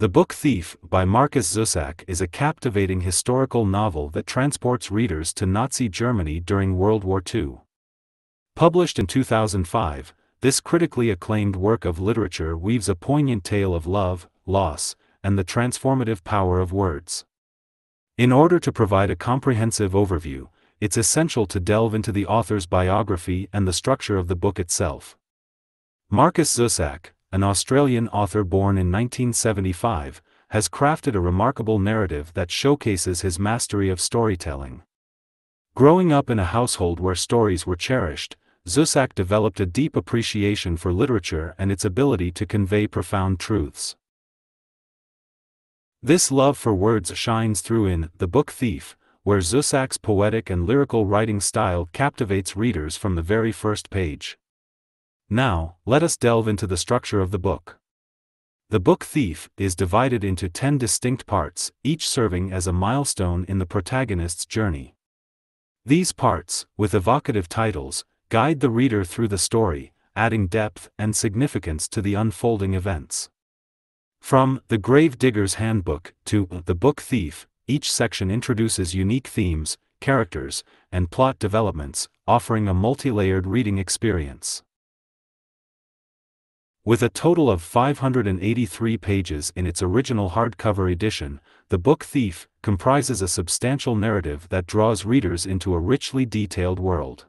The Book Thief by Markus Zusak is a captivating historical novel that transports readers to Nazi Germany during World War II. Published in 2005, this critically acclaimed work of literature weaves a poignant tale of love, loss, and the transformative power of words. In order to provide a comprehensive overview, it's essential to delve into the author's biography and the structure of the book itself. Markus Zusak, an Australian author born in 1975, has crafted a remarkable narrative that showcases his mastery of storytelling. Growing up in a household where stories were cherished, Zusak developed a deep appreciation for literature and its ability to convey profound truths. This love for words shines through in The Book Thief, where Zusak's poetic and lyrical writing style captivates readers from the very first page. Now, let us delve into the structure of the book. The Book Thief is divided into 10 distinct parts, each serving as a milestone in the protagonist's journey. These parts, with evocative titles, guide the reader through the story, adding depth and significance to the unfolding events. From The Gravedigger's Handbook to The Book Thief, each section introduces unique themes, characters, and plot developments, offering a multi-layered reading experience. With a total of 583 pages in its original hardcover edition, The Book Thief comprises a substantial narrative that draws readers into a richly detailed world.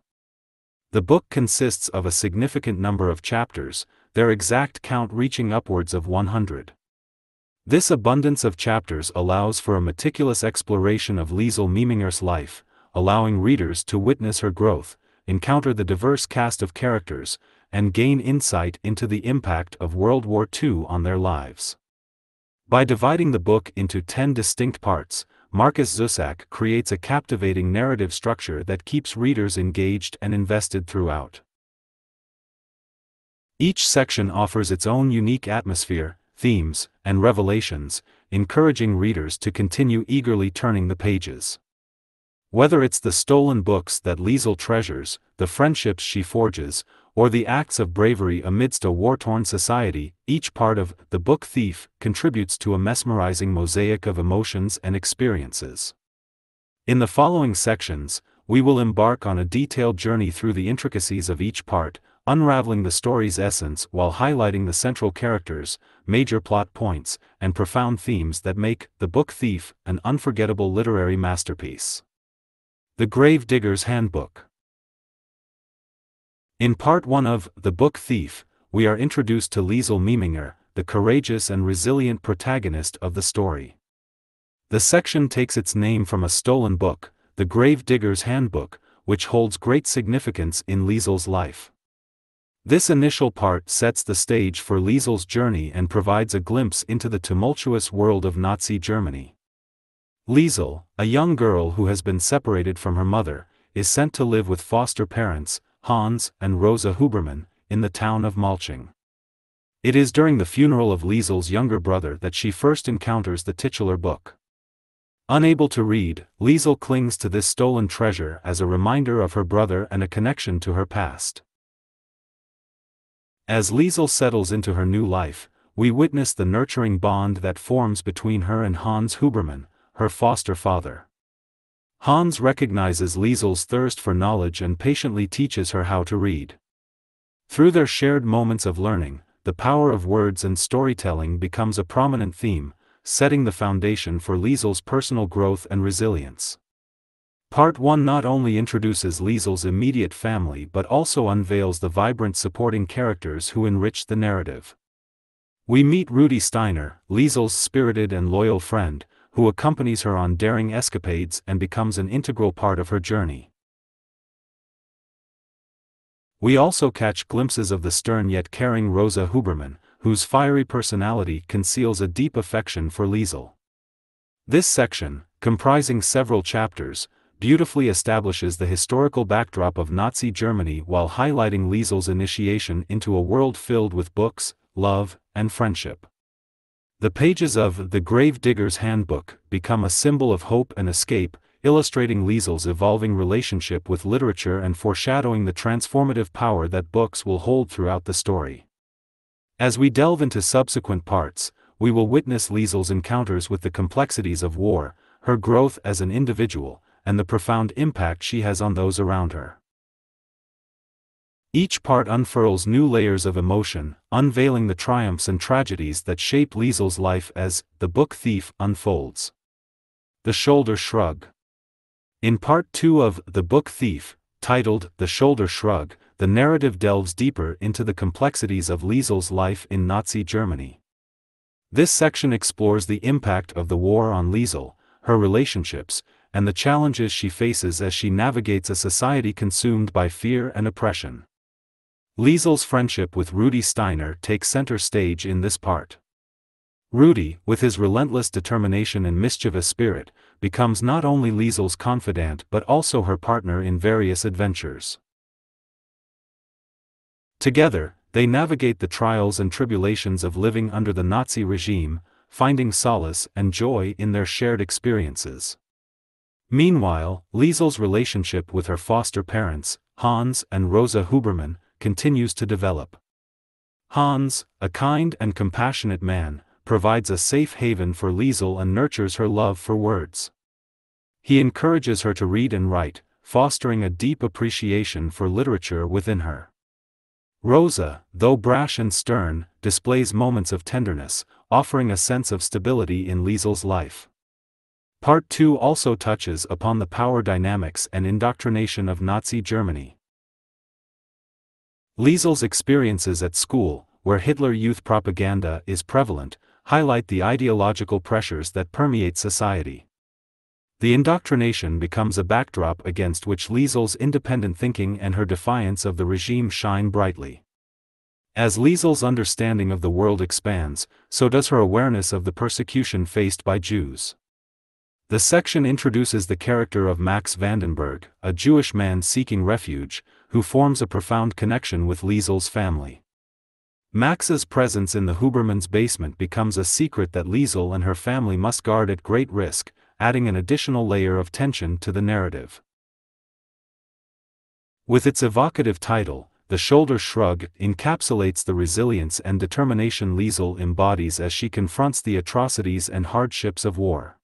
The book consists of a significant number of chapters, their exact count reaching upwards of 100. This abundance of chapters allows for a meticulous exploration of Liesel Meminger's life, allowing readers to witness her growth, encounter the diverse cast of characters, and gain insight into the impact of World War II on their lives. By dividing the book into 10 distinct parts, Markus Zusak creates a captivating narrative structure that keeps readers engaged and invested throughout. Each section offers its own unique atmosphere, themes, and revelations, encouraging readers to continue eagerly turning the pages. Whether it's the stolen books that Liesel treasures, the friendships she forges, or the acts of bravery amidst a war-torn society, each part of The Book Thief contributes to a mesmerizing mosaic of emotions and experiences. In the following sections, we will embark on a detailed journey through the intricacies of each part, unraveling the story's essence while highlighting the central characters, major plot points, and profound themes that make The Book Thief an unforgettable literary masterpiece. The Gravedigger's Handbook. In Part 1 of The Book Thief, we are introduced to Liesel Meminger, the courageous and resilient protagonist of the story. The section takes its name from a stolen book, The Gravedigger's Handbook, which holds great significance in Liesel's life. This initial part sets the stage for Liesel's journey and provides a glimpse into the tumultuous world of Nazi Germany. Liesel, a young girl who has been separated from her mother, is sent to live with foster parents, Hans and Rosa Hubermann, in the town of Molching. It is during the funeral of Liesel's younger brother that she first encounters the titular book. Unable to read, Liesel clings to this stolen treasure as a reminder of her brother and a connection to her past. As Liesel settles into her new life, we witness the nurturing bond that forms between her and Hans Hubermann, her foster father. Hans recognizes Liesel's thirst for knowledge and patiently teaches her how to read. Through their shared moments of learning, the power of words and storytelling becomes a prominent theme, setting the foundation for Liesel's personal growth and resilience. Part 1 not only introduces Liesel's immediate family but also unveils the vibrant supporting characters who enrich the narrative. We meet Rudy Steiner, Liesel's spirited and loyal friend, who accompanies her on daring escapades and becomes an integral part of her journey. We also catch glimpses of the stern yet caring Rosa Hubermann, whose fiery personality conceals a deep affection for Liesel. This section, comprising several chapters, beautifully establishes the historical backdrop of Nazi Germany while highlighting Liesel's initiation into a world filled with books, love, and friendship. The pages of The Gravedigger's Handbook become a symbol of hope and escape, illustrating Liesel's evolving relationship with literature and foreshadowing the transformative power that books will hold throughout the story. As we delve into subsequent parts, we will witness Liesel's encounters with the complexities of war, her growth as an individual, and the profound impact she has on those around her. Each part unfurls new layers of emotion, unveiling the triumphs and tragedies that shape Liesel's life as The Book Thief unfolds. The Shoulder Shrug. In Part 2 of The Book Thief, titled The Shoulder Shrug, the narrative delves deeper into the complexities of Liesel's life in Nazi Germany. This section explores the impact of the war on Liesel, her relationships, and the challenges she faces as she navigates a society consumed by fear and oppression. Liesel's friendship with Rudy Steiner takes center stage in this part. Rudy, with his relentless determination and mischievous spirit, becomes not only Liesel's confidant but also her partner in various adventures. Together, they navigate the trials and tribulations of living under the Nazi regime, finding solace and joy in their shared experiences. Meanwhile, Liesel's relationship with her foster parents, Hans and Rosa Hubermann, continues to develop. Hans, a kind and compassionate man, provides a safe haven for Liesel and nurtures her love for words. He encourages her to read and write, fostering a deep appreciation for literature within her. Rosa, though brash and stern, displays moments of tenderness, offering a sense of stability in Liesel's life. Part 2 also touches upon the power dynamics and indoctrination of Nazi Germany. Liesel's experiences at school, where Hitler Youth propaganda is prevalent, highlight the ideological pressures that permeate society. The indoctrination becomes a backdrop against which Liesel's independent thinking and her defiance of the regime shine brightly. As Liesel's understanding of the world expands, so does her awareness of the persecution faced by Jews. The section introduces the character of Max Vandenburg, a Jewish man seeking refuge, who forms a profound connection with Liesel's family. Max's presence in the Hubermann's basement becomes a secret that Liesel and her family must guard at great risk, adding an additional layer of tension to the narrative. With its evocative title, The Shoulder Shrug encapsulates the resilience and determination Liesel embodies as she confronts the atrocities and hardships of war.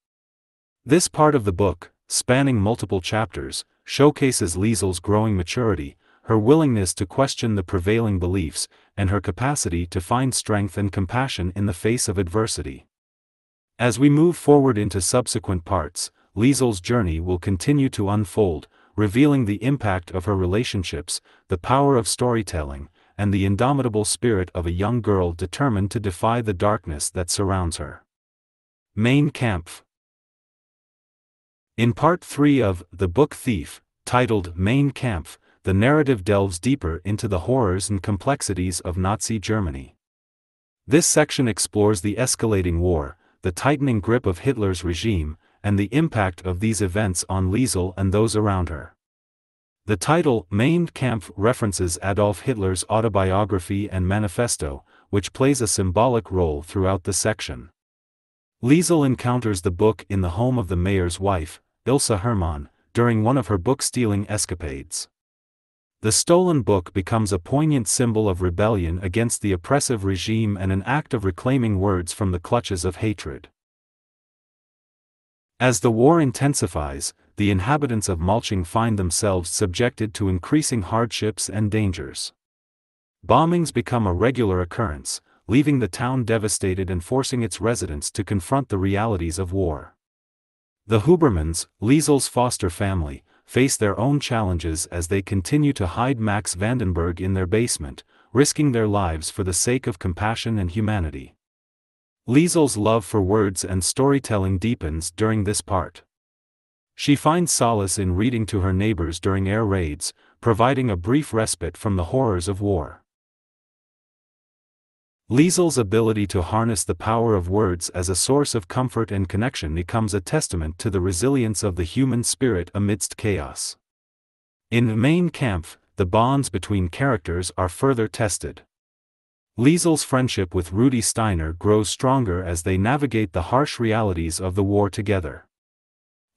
This part of the book, spanning multiple chapters, showcases Liesel's growing maturity, her willingness to question the prevailing beliefs, and her capacity to find strength and compassion in the face of adversity. As we move forward into subsequent parts, Liesel's journey will continue to unfold, revealing the impact of her relationships, the power of storytelling, and the indomitable spirit of a young girl determined to defy the darkness that surrounds her. Mein Kampf. In Part 3 of The Book Thief, titled Mein Kampf, the narrative delves deeper into the horrors and complexities of Nazi Germany. This section explores the escalating war, the tightening grip of Hitler's regime, and the impact of these events on Liesel and those around her. The title Mein Kampf references Adolf Hitler's autobiography and manifesto, which plays a symbolic role throughout the section. Liesel encounters the book in the home of the mayor's wife, Ilse Hermann, during one of her book-stealing escapades. The stolen book becomes a poignant symbol of rebellion against the oppressive regime and an act of reclaiming words from the clutches of hatred. As the war intensifies, the inhabitants of Molching find themselves subjected to increasing hardships and dangers. Bombings become a regular occurrence, leaving the town devastated and forcing its residents to confront the realities of war. The Hubermans, Liesel's foster family, face their own challenges as they continue to hide Max Vandenburg in their basement, risking their lives for the sake of compassion and humanity. Liesel's love for words and storytelling deepens during this part. She finds solace in reading to her neighbors during air raids, providing a brief respite from the horrors of war. Liesel's ability to harness the power of words as a source of comfort and connection becomes a testament to the resilience of the human spirit amidst chaos. In Mein Kampf, the bonds between characters are further tested. Liesel's friendship with Rudy Steiner grows stronger as they navigate the harsh realities of the war together.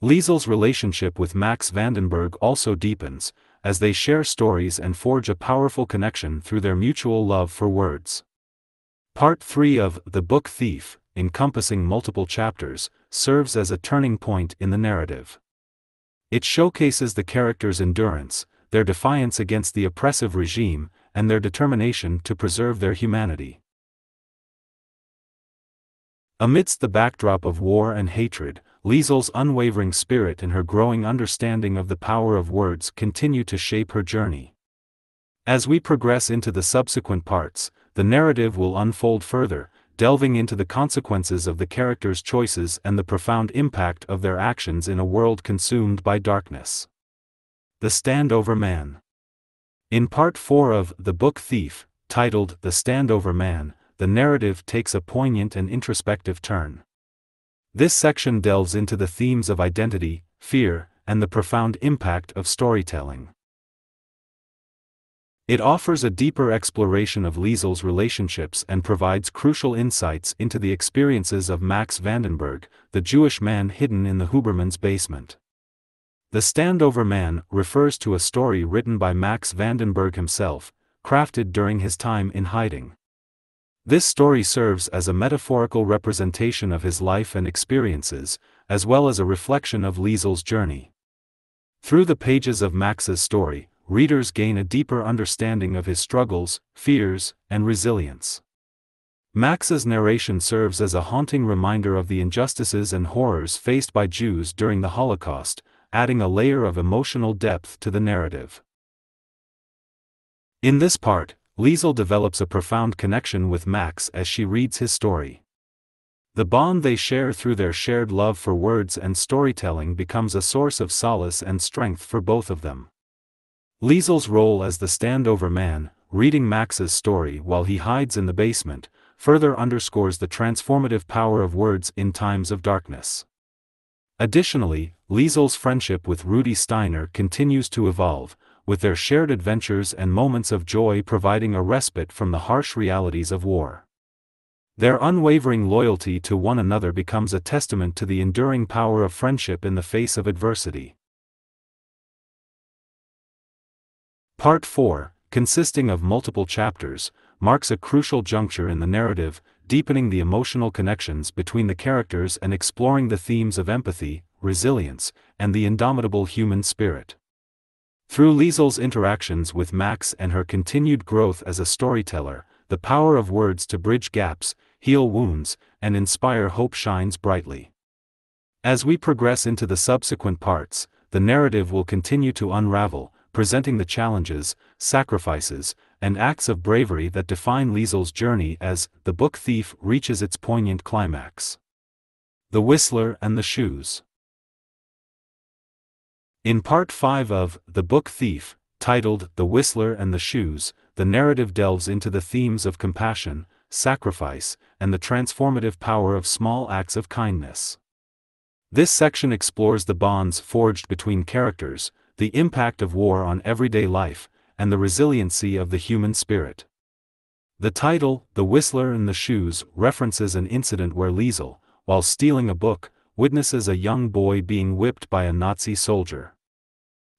Liesel's relationship with Max Vandenburg also deepens, as they share stories and forge a powerful connection through their mutual love for words. Part 3 of The Book Thief, encompassing multiple chapters, serves as a turning point in the narrative. It showcases the characters' endurance, their defiance against the oppressive regime, and their determination to preserve their humanity. Amidst the backdrop of war and hatred, Liesel's unwavering spirit and her growing understanding of the power of words continue to shape her journey. As we progress into the subsequent parts, the narrative will unfold further, delving into the consequences of the characters' choices and the profound impact of their actions in a world consumed by darkness. The Standover Man. In Part 4 of The Book Thief, titled The Standover Man, the narrative takes a poignant and introspective turn. This section delves into the themes of identity, fear, and the profound impact of storytelling. It offers a deeper exploration of Liesel's relationships and provides crucial insights into the experiences of Max Vandenburg, the Jewish man hidden in the Hubermann's basement. The Standover Man refers to a story written by Max Vandenburg himself, crafted during his time in hiding. This story serves as a metaphorical representation of his life and experiences, as well as a reflection of Liesel's journey. Through the pages of Max's story, readers gain a deeper understanding of his struggles, fears, and resilience. Max's narration serves as a haunting reminder of the injustices and horrors faced by Jews during the Holocaust, adding a layer of emotional depth to the narrative. In this part, Liesel develops a profound connection with Max as she reads his story. The bond they share through their shared love for words and storytelling becomes a source of solace and strength for both of them. Liesel's role as the Standover Man, reading Max's story while he hides in the basement, further underscores the transformative power of words in times of darkness. Additionally, Liesel's friendship with Rudy Steiner continues to evolve, with their shared adventures and moments of joy providing a respite from the harsh realities of war. Their unwavering loyalty to one another becomes a testament to the enduring power of friendship in the face of adversity. Part 4, consisting of multiple chapters, marks a crucial juncture in the narrative, deepening the emotional connections between the characters and exploring the themes of empathy, resilience, and the indomitable human spirit. Through Liesel's interactions with Max and her continued growth as a storyteller, the power of words to bridge gaps, heal wounds, and inspire hope shines brightly. As we progress into the subsequent parts, the narrative will continue to unravel, presenting the challenges, sacrifices, and acts of bravery that define Liesel's journey as The Book Thief reaches its poignant climax. The Whistler and the Shoes. In Part 5 of The Book Thief, titled The Whistler and the Shoes, the narrative delves into the themes of compassion, sacrifice, and the transformative power of small acts of kindness. This section explores the bonds forged between characters, the impact of war on everyday life, and the resiliency of the human spirit. The title, The Whistler and the Shoes, references an incident where Liesel, while stealing a book, witnesses a young boy being whipped by a Nazi soldier.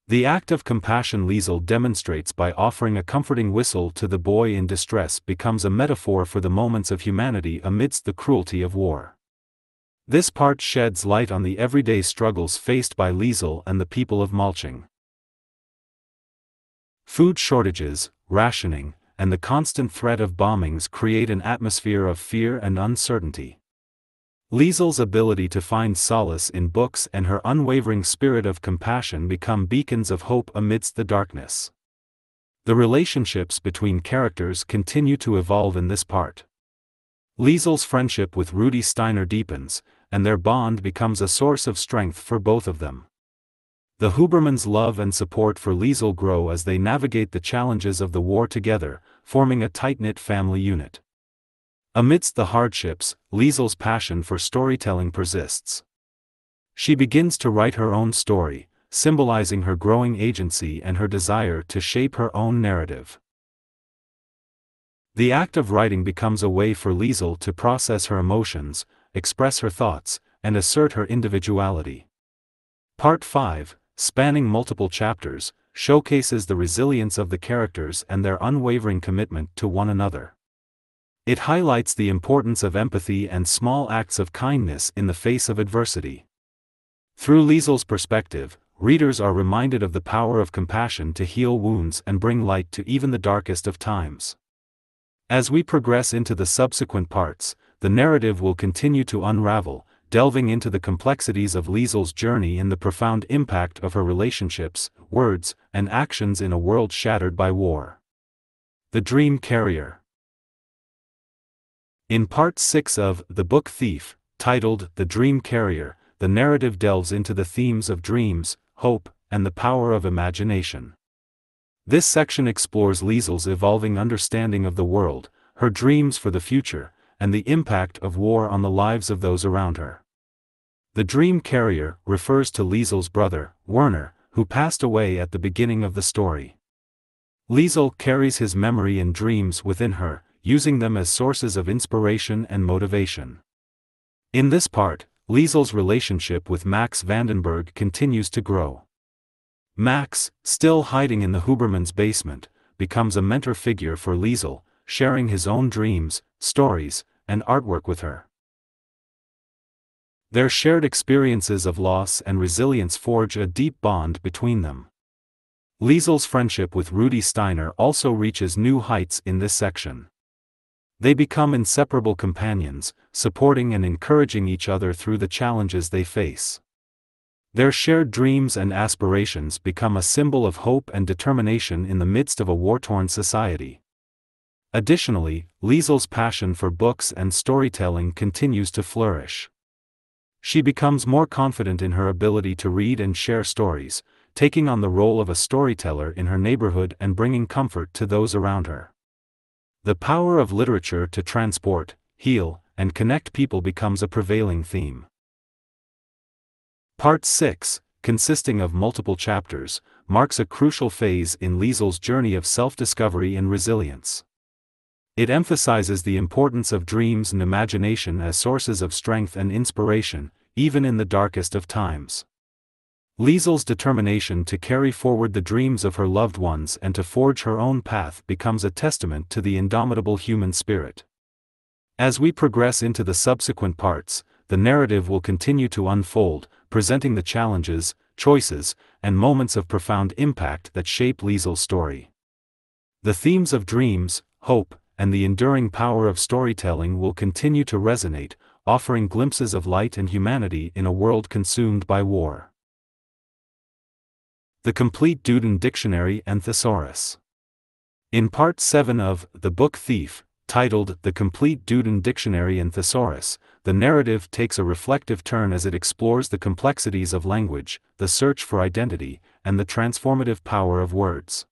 The act of compassion Liesel demonstrates by offering a comforting whistle to the boy in distress becomes a metaphor for the moments of humanity amidst the cruelty of war. This part sheds light on the everyday struggles faced by Liesel and the people of Molching. Food shortages, rationing, and the constant threat of bombings create an atmosphere of fear and uncertainty. Liesel's ability to find solace in books and her unwavering spirit of compassion become beacons of hope amidst the darkness. The relationships between characters continue to evolve in this part. Liesel's friendship with Rudy Steiner deepens, and their bond becomes a source of strength for both of them. The Hubermann's love and support for Liesel grow as they navigate the challenges of the war together, forming a tight-knit family unit. Amidst the hardships, Liesel's passion for storytelling persists. She begins to write her own story, symbolizing her growing agency and her desire to shape her own narrative. The act of writing becomes a way for Liesel to process her emotions, express her thoughts, and assert her individuality. Part 5, spanning multiple chapters, showcases the resilience of the characters and their unwavering commitment to one another. It highlights the importance of empathy and small acts of kindness in the face of adversity. Through Liesel's perspective, readers are reminded of the power of compassion to heal wounds and bring light to even the darkest of times. As we progress into the subsequent parts, the narrative will continue to unravel, delving into the complexities of Liesel's journey and the profound impact of her relationships, words, and actions in a world shattered by war. The Dream Carrier. In Part 6 of The Book Thief, titled The Dream Carrier, the narrative delves into the themes of dreams, hope, and the power of imagination. This section explores Liesel's evolving understanding of the world, her dreams for the future, and the impact of war on the lives of those around her. The Dream Carrier refers to Liesel's brother, Werner, who passed away at the beginning of the story. Liesel carries his memory and dreams within her, using them as sources of inspiration and motivation. In this part, Liesel's relationship with Max Vandenburg continues to grow. Max, still hiding in the Hubermann's basement, becomes a mentor figure for Liesel, sharing his own dreams, stories, and artwork with her. Their shared experiences of loss and resilience forge a deep bond between them. Liesel's friendship with Rudy Steiner also reaches new heights in this section. They become inseparable companions, supporting and encouraging each other through the challenges they face. Their shared dreams and aspirations become a symbol of hope and determination in the midst of a war-torn society. Additionally, Liesel's passion for books and storytelling continues to flourish. She becomes more confident in her ability to read and share stories, taking on the role of a storyteller in her neighborhood and bringing comfort to those around her. The power of literature to transport, heal, and connect people becomes a prevailing theme. Part 6, consisting of multiple chapters, marks a crucial phase in Liesel's journey of self-discovery and resilience. It emphasizes the importance of dreams and imagination as sources of strength and inspiration, even in the darkest of times. Liesel's determination to carry forward the dreams of her loved ones and to forge her own path becomes a testament to the indomitable human spirit. As we progress into the subsequent parts, the narrative will continue to unfold, presenting the challenges, choices, and moments of profound impact that shape Liesel's story. The themes of dreams, hope, and the enduring power of storytelling will continue to resonate, offering glimpses of light and humanity in a world consumed by war. The Complete Duden Dictionary and Thesaurus. In Part 7 of The Book Thief, titled The Complete Duden Dictionary and Thesaurus, the narrative takes a reflective turn as it explores the complexities of language, the search for identity, and the transformative power of words.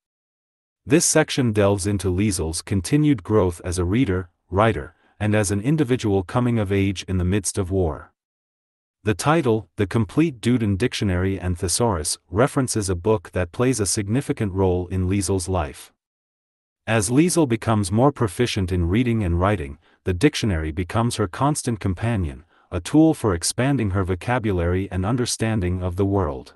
This section delves into Liesel's continued growth as a reader, writer, and as an individual coming of age in the midst of war. The title, The Complete Duden Dictionary and Thesaurus, references a book that plays a significant role in Liesel's life. As Liesel becomes more proficient in reading and writing, the dictionary becomes her constant companion, a tool for expanding her vocabulary and understanding of the world.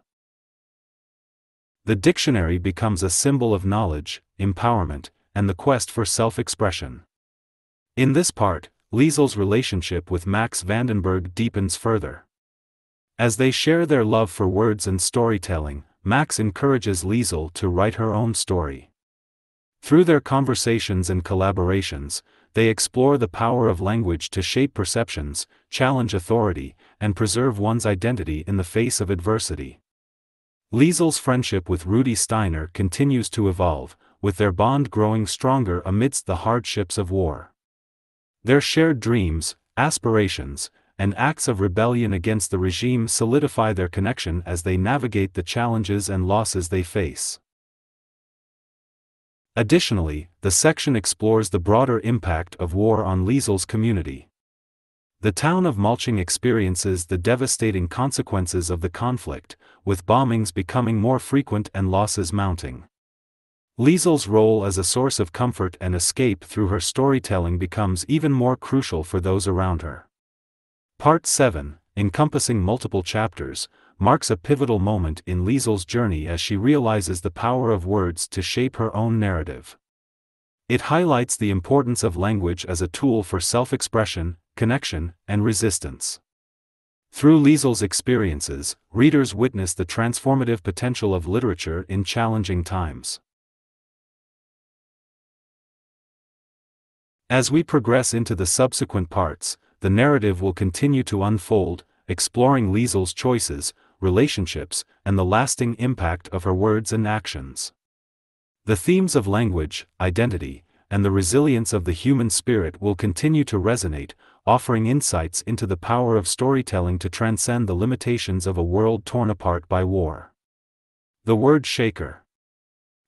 The dictionary becomes a symbol of knowledge, empowerment, and the quest for self-expression. In this part, Liesel's relationship with Max Vandenburg deepens further. As they share their love for words and storytelling, Max encourages Liesel to write her own story. Through their conversations and collaborations, they explore the power of language to shape perceptions, challenge authority, and preserve one's identity in the face of adversity. Liesel's friendship with Rudy Steiner continues to evolve, with their bond growing stronger amidst the hardships of war. Their shared dreams, aspirations, and acts of rebellion against the regime solidify their connection as they navigate the challenges and losses they face. Additionally, the section explores the broader impact of war on Liesel's community. The town of Molching experiences the devastating consequences of the conflict, with bombings becoming more frequent and losses mounting. Liesel's role as a source of comfort and escape through her storytelling becomes even more crucial for those around her. Part 7, encompassing multiple chapters, marks a pivotal moment in Liesel's journey as she realizes the power of words to shape her own narrative. It highlights the importance of language as a tool for self-expression, connection, and resistance. Through Liesel's experiences, readers witness the transformative potential of literature in challenging times. As we progress into the subsequent parts, the narrative will continue to unfold, exploring Liesel's choices, relationships, and the lasting impact of her words and actions. The themes of language, identity, and the resilience of the human spirit will continue to resonate, offering insights into the power of storytelling to transcend the limitations of a world torn apart by war. The Word Shaker.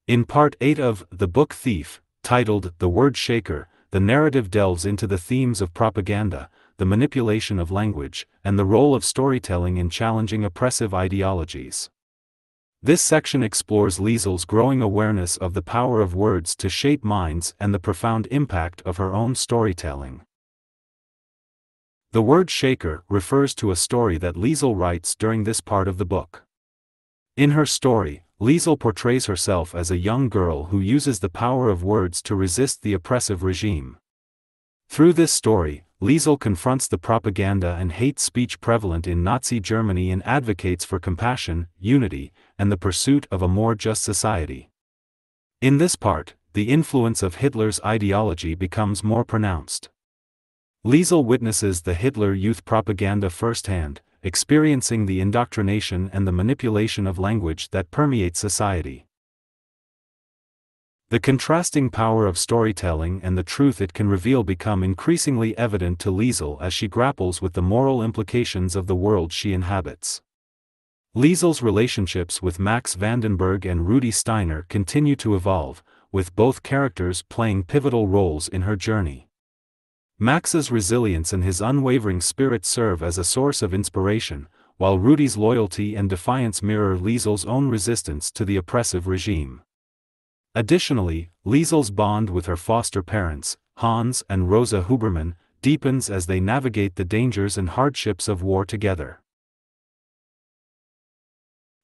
In Part 8 of The Book Thief, titled The Word Shaker, the narrative delves into the themes of propaganda, the manipulation of language, and the role of storytelling in challenging oppressive ideologies. This section explores Liesel's growing awareness of the power of words to shape minds and the profound impact of her own storytelling. The Word Shaker refers to a story that Liesel writes during this part of the book. In her story, Liesel portrays herself as a young girl who uses the power of words to resist the oppressive regime. Through this story, Liesel confronts the propaganda and hate speech prevalent in Nazi Germany and advocates for compassion, unity, and the pursuit of a more just society. In this part, the influence of Hitler's ideology becomes more pronounced. Liesel witnesses the Hitler Youth propaganda firsthand, experiencing the indoctrination and the manipulation of language that permeates society. The contrasting power of storytelling and the truth it can reveal become increasingly evident to Liesel as she grapples with the moral implications of the world she inhabits. Liesel's relationships with Max Vandenburg and Rudy Steiner continue to evolve, with both characters playing pivotal roles in her journey. Max's resilience and his unwavering spirit serve as a source of inspiration, while Rudy's loyalty and defiance mirror Liesel's own resistance to the oppressive regime. Additionally, Liesel's bond with her foster parents, Hans and Rosa Hubermann, deepens as they navigate the dangers and hardships of war together.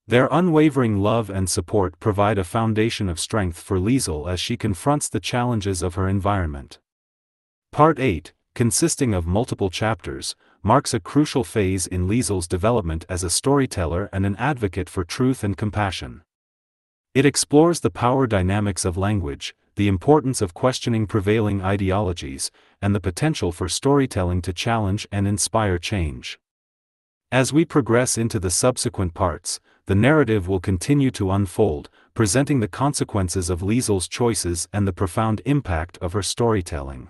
Their unwavering love and support provide a foundation of strength for Liesel as she confronts the challenges of her environment. Part 8, consisting of multiple chapters, marks a crucial phase in Liesel's development as a storyteller and an advocate for truth and compassion. It explores the power dynamics of language, the importance of questioning prevailing ideologies, and the potential for storytelling to challenge and inspire change. As we progress into the subsequent parts, the narrative will continue to unfold, presenting the consequences of Liesel's choices and the profound impact of her storytelling.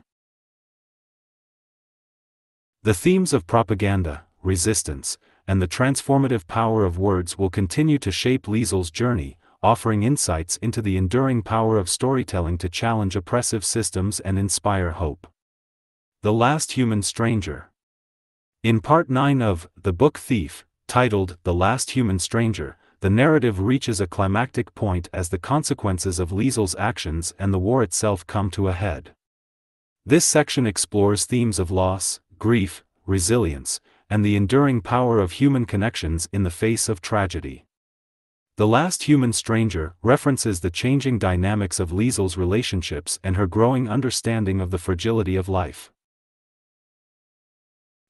The themes of propaganda, resistance, and the transformative power of words will continue to shape Liesel's journey, offering insights into the enduring power of storytelling to challenge oppressive systems and inspire hope. The Last Human Stranger. In Part 9 of The Book Thief, titled The Last Human Stranger, the narrative reaches a climactic point as the consequences of Liesel's actions and the war itself come to a head. This section explores themes of loss, grief, resilience, and the enduring power of human connections in the face of tragedy. The Last Human Stranger references the changing dynamics of Liesel's relationships and her growing understanding of the fragility of life.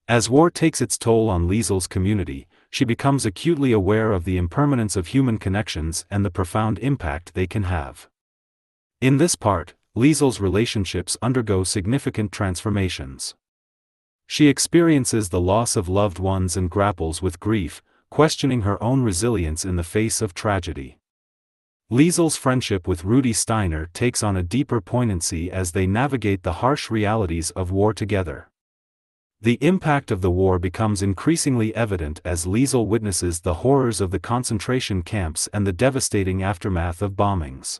As war takes its toll on Liesel's community, she becomes acutely aware of the impermanence of human connections and the profound impact they can have. In this part, Liesel's relationships undergo significant transformations. She experiences the loss of loved ones and grapples with grief, questioning her own resilience in the face of tragedy. Liesel's friendship with Rudy Steiner takes on a deeper poignancy as they navigate the harsh realities of war together. The impact of the war becomes increasingly evident as Liesel witnesses the horrors of the concentration camps and the devastating aftermath of bombings.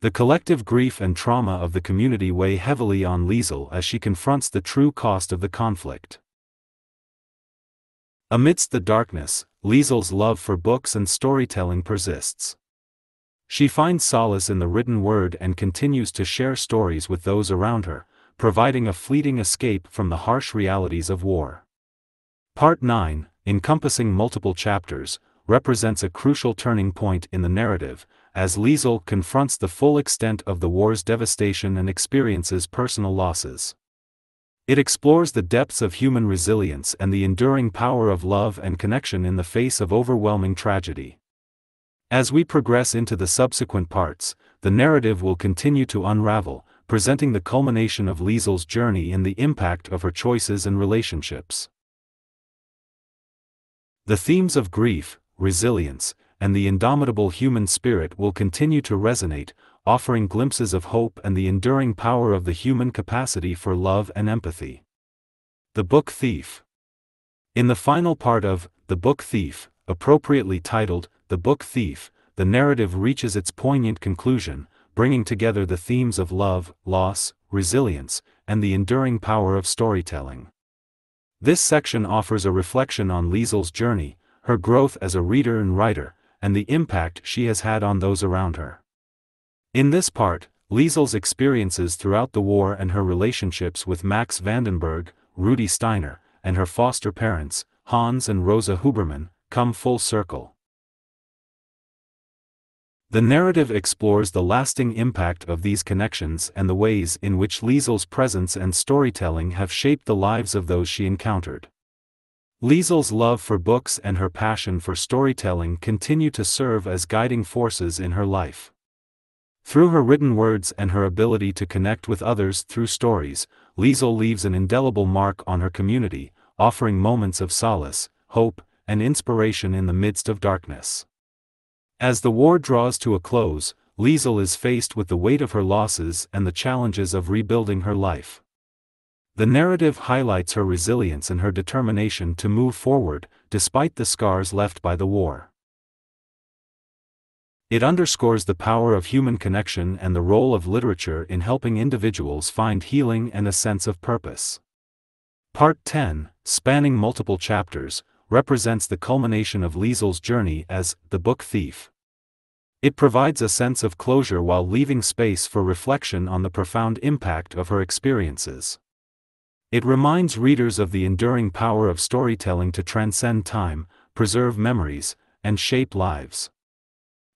The collective grief and trauma of the community weigh heavily on Liesel as she confronts the true cost of the conflict. Amidst the darkness, Liesel's love for books and storytelling persists. She finds solace in the written word and continues to share stories with those around her, providing a fleeting escape from the harsh realities of war. Part 9, encompassing multiple chapters, represents a crucial turning point in the narrative, as Liesel confronts the full extent of the war's devastation and experiences personal losses. It explores the depths of human resilience and the enduring power of love and connection in the face of overwhelming tragedy. As we progress into the subsequent parts, the narrative will continue to unravel, presenting the culmination of Liesel's journey and the impact of her choices and relationships. The themes of grief, resilience, and the indomitable human spirit will continue to resonate, offering glimpses of hope and the enduring power of the human capacity for love and empathy. The Book Thief. In the final part of The Book Thief, appropriately titled The Book Thief, the narrative reaches its poignant conclusion, bringing together the themes of love, loss, resilience, and the enduring power of storytelling. This section offers a reflection on Liesel's journey, her growth as a reader and writer, and the impact she has had on those around her. In this part, Liesel's experiences throughout the war and her relationships with Max Vandenburg, Rudy Steiner, and her foster parents, Hans and Rosa Hubermann, come full circle. The narrative explores the lasting impact of these connections and the ways in which Liesel's presence and storytelling have shaped the lives of those she encountered. Liesel's love for books and her passion for storytelling continue to serve as guiding forces in her life. Through her written words and her ability to connect with others through stories, Liesel leaves an indelible mark on her community, offering moments of solace, hope, and inspiration in the midst of darkness. As the war draws to a close, Liesel is faced with the weight of her losses and the challenges of rebuilding her life. The narrative highlights her resilience and her determination to move forward, despite the scars left by the war. It underscores the power of human connection and the role of literature in helping individuals find healing and a sense of purpose. Part 10, spanning multiple chapters, represents the culmination of Liesel's journey as the Book Thief. It provides a sense of closure while leaving space for reflection on the profound impact of her experiences. It reminds readers of the enduring power of storytelling to transcend time, preserve memories, and shape lives.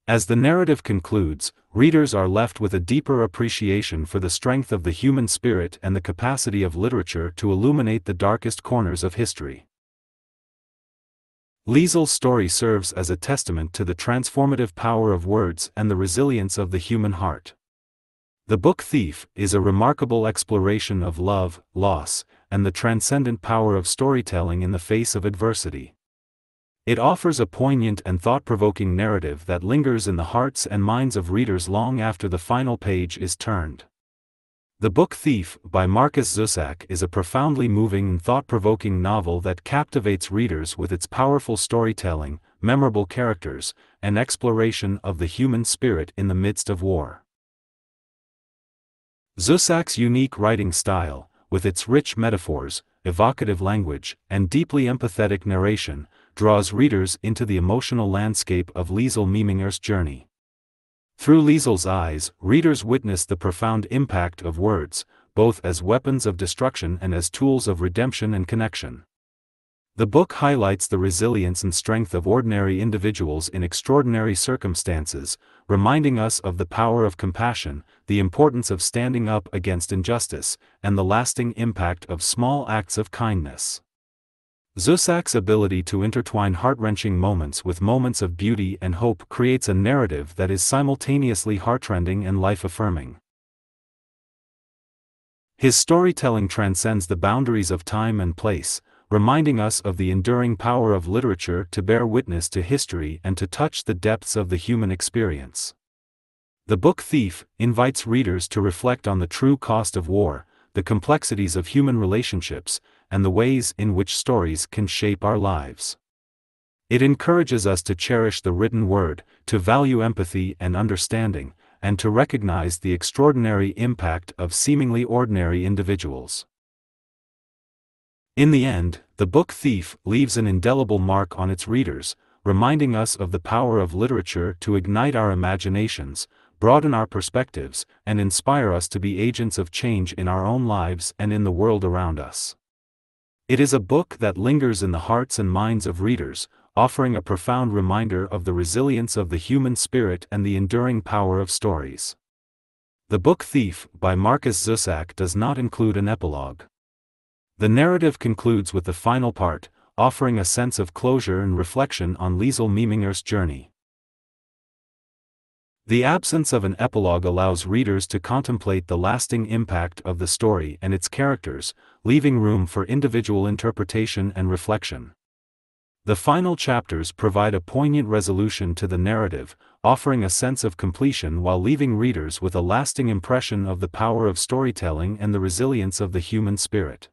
As the narrative concludes, readers are left with a deeper appreciation for the strength of the human spirit and the capacity of literature to illuminate the darkest corners of history. Liesel's story serves as a testament to the transformative power of words and the resilience of the human heart. The Book Thief is a remarkable exploration of love, loss, and the transcendent power of storytelling in the face of adversity. It offers a poignant and thought-provoking narrative that lingers in the hearts and minds of readers long after the final page is turned. The Book Thief by Markus Zusak is a profoundly moving and thought-provoking novel that captivates readers with its powerful storytelling, memorable characters, and exploration of the human spirit in the midst of war. Zusak's unique writing style, with its rich metaphors, evocative language, and deeply empathetic narration, draws readers into the emotional landscape of Liesel Meminger's journey. Through Liesel's eyes, readers witness the profound impact of words, both as weapons of destruction and as tools of redemption and connection. The book highlights the resilience and strength of ordinary individuals in extraordinary circumstances, reminding us of the power of compassion, the importance of standing up against injustice, and the lasting impact of small acts of kindness. Zusak's ability to intertwine heart-wrenching moments with moments of beauty and hope creates a narrative that is simultaneously heartrending and life-affirming. His storytelling transcends the boundaries of time and place, reminding us of the enduring power of literature to bear witness to history and to touch the depths of the human experience. The Book Thief invites readers to reflect on the true cost of war, the complexities of human relationships, and the ways in which stories can shape our lives. It encourages us to cherish the written word, to value empathy and understanding, and to recognize the extraordinary impact of seemingly ordinary individuals. In the end, The Book Thief leaves an indelible mark on its readers, reminding us of the power of literature to ignite our imaginations, broaden our perspectives, and inspire us to be agents of change in our own lives and in the world around us. It is a book that lingers in the hearts and minds of readers, offering a profound reminder of the resilience of the human spirit and the enduring power of stories. The Book Thief by Markus Zusak does not include an epilogue. The narrative concludes with the final part, offering a sense of closure and reflection on Liesel Meminger's journey. The absence of an epilogue allows readers to contemplate the lasting impact of the story and its characters, leaving room for individual interpretation and reflection. The final chapters provide a poignant resolution to the narrative, offering a sense of completion while leaving readers with a lasting impression of the power of storytelling and the resilience of the human spirit.